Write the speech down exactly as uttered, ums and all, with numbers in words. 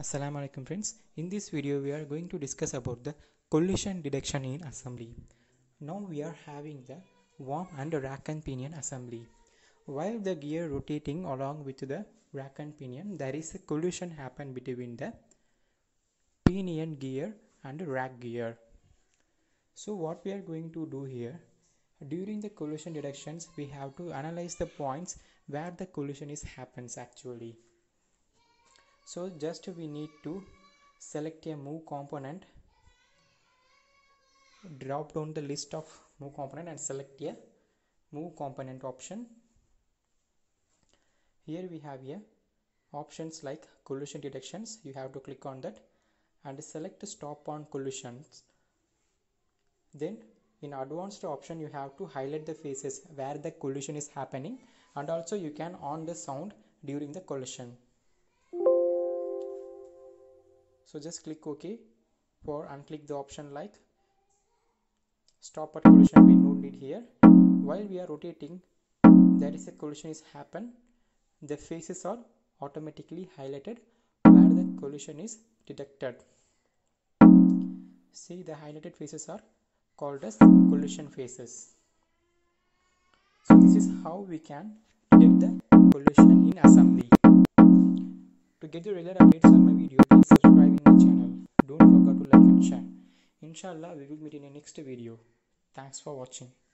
Assalamu alaikum friends. In this video we are going to discuss about the collision detection in assembly. Now we are having the worm and rack and pinion assembly. While the gear rotating along with the rack and pinion, there is a collision happen between the pinion gear and rack gear. So what we are going to do here, during the collision detections we have to analyze the points where the collision is happens actually. So just we need to select a move component, drop down the list of move component and select a move component option. Here we have a options like collision detections, you have to click on that and select stop on collisions. Then in advanced option you have to highlight the faces where the collision is happening, and also you can on the sound during the collision. So just click OK or unclick the option like stop at collision, we don't need here. While we are rotating, there is a collision is happen. The faces are automatically highlighted where the collision is detected. See, the highlighted faces are called as collision faces. So this is how we can detect the collision in assembly. To get the regular updates on my video, please subscribe in my channel. Don't forget to like and share. Inshallah, we will meet in the next video. Thanks for watching.